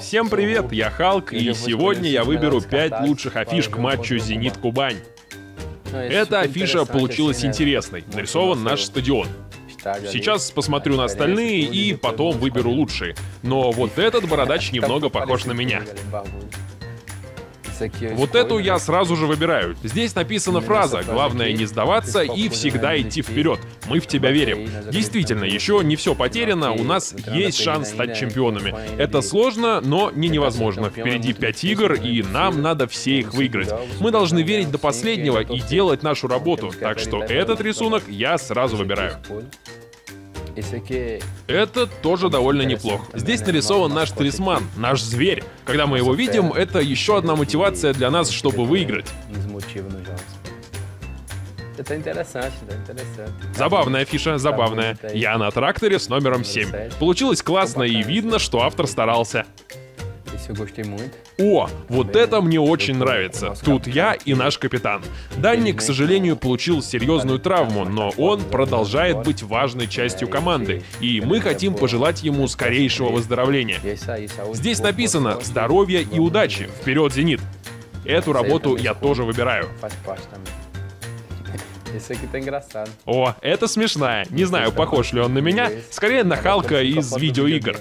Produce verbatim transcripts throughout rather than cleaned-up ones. Всем привет, я Халк, и сегодня я выберу пять лучших афиш к матчу «Зенит Кубань». Эта афиша получилась интересной. Нарисован наш стадион. Сейчас посмотрю на остальные и потом выберу лучшие. Но вот этот бородач немного похож на меня. Вот эту я сразу же выбираю. Здесь написана фраза «Главное не сдаваться и всегда идти вперед. Мы в тебя верим». Действительно, еще не все потеряно, у нас есть шанс стать чемпионами. Это сложно, но не невозможно. Впереди пять игр, и нам надо все их выиграть. Мы должны верить до последнего и делать нашу работу. Так что этот рисунок я сразу выбираю. Это тоже довольно неплохо. Здесь нарисован наш талисман, наш зверь. Когда мы его видим, это еще одна мотивация для нас, чтобы выиграть. Забавная афиша, забавная. Я на тракторе с номером семь. Получилось классно, и видно, что автор старался. О, вот это мне очень нравится. Тут я и наш капитан. Данни, к сожалению, получил серьезную травму, но он продолжает быть важной частью команды, и мы хотим пожелать ему скорейшего выздоровления. Здесь написано «Здоровья и удачи! Вперед, Зенит!» Эту работу я тоже выбираю. О, это смешная. Не знаю, похож ли он на меня, скорее на Халка из видеоигр.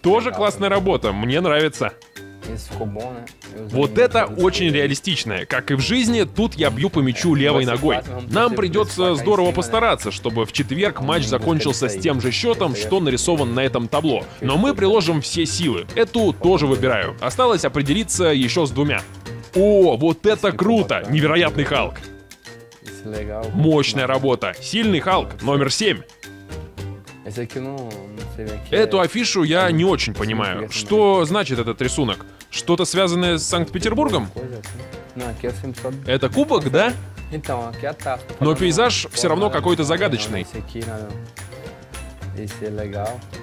Тоже классная работа, мне нравится. Вот это очень реалистичное. Как и в жизни, тут я бью по мячу левой ногой. Нам придется здорово постараться, чтобы в четверг матч закончился с тем же счетом, что нарисован на этом табло. Но мы приложим все силы. Эту тоже выбираю. Осталось определиться еще с двумя. О, вот это круто! Невероятный Халк. Мощная работа. Сильный Халк, номер семь. Эту афишу я не очень понимаю. Что значит этот рисунок? Что-то связанное с Санкт-Петербургом? Это кубок, да? Но пейзаж все равно какой-то загадочный.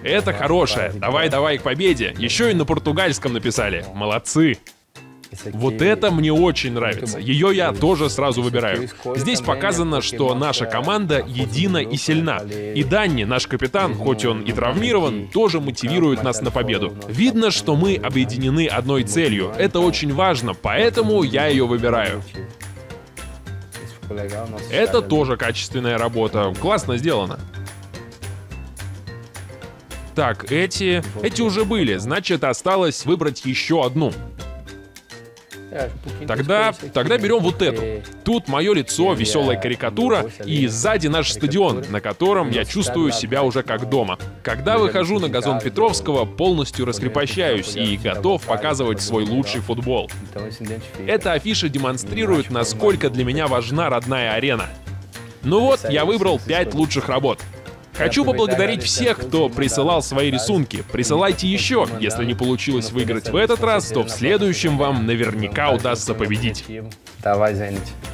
Это хорошее. Давай, давай к победе. Еще и на португальском написали. Молодцы. Вот это мне очень нравится. Ее я тоже сразу выбираю. Здесь показано, что наша команда едина и сильна. И Данни, наш капитан, хоть он и травмирован, тоже мотивирует нас на победу. Видно, что мы объединены одной целью. Это очень важно, поэтому я ее выбираю. Это тоже качественная работа. Классно сделано. Так, эти... Эти уже были, значит, осталось выбрать еще одну. Тогда, тогда берем вот эту. Тут мое лицо, веселая карикатура, и сзади наш стадион, на котором я чувствую себя уже как дома. Когда выхожу на газон Петровского, полностью раскрепощаюсь и готов показывать свой лучший футбол. Эта афиша демонстрирует, насколько для меня важна родная арена. Ну вот, я выбрал пять лучших работ. Хочу поблагодарить всех, кто присылал свои рисунки. Присылайте еще. Если не получилось выиграть в этот раз, то в следующем вам наверняка удастся победить. Давай, Зенит.